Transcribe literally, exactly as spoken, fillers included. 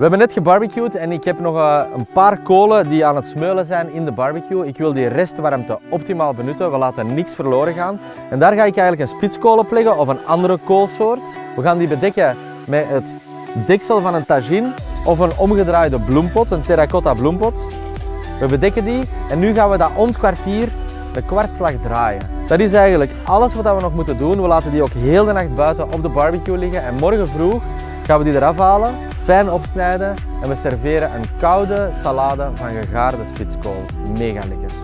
We hebben net gebarbecued en ik heb nog een paar kolen die aan het smeulen zijn in de barbecue. Ik wil die restwarmte optimaal benutten, we laten niks verloren gaan. En daar ga ik eigenlijk een spitskool op leggen of een andere koolsoort. We gaan die bedekken met het deksel van een tagine of een omgedraaide bloempot, een terracotta bloempot. We bedekken die en nu gaan we dat om het kwartier de kwartslag draaien. Dat is eigenlijk alles wat we nog moeten doen. We laten die ook heel de nacht buiten op de barbecue liggen en morgen vroeg gaan we die eraf halen, fijn opsnijden en we serveren een koude salade van gegaarde spitskool. Mega lekker!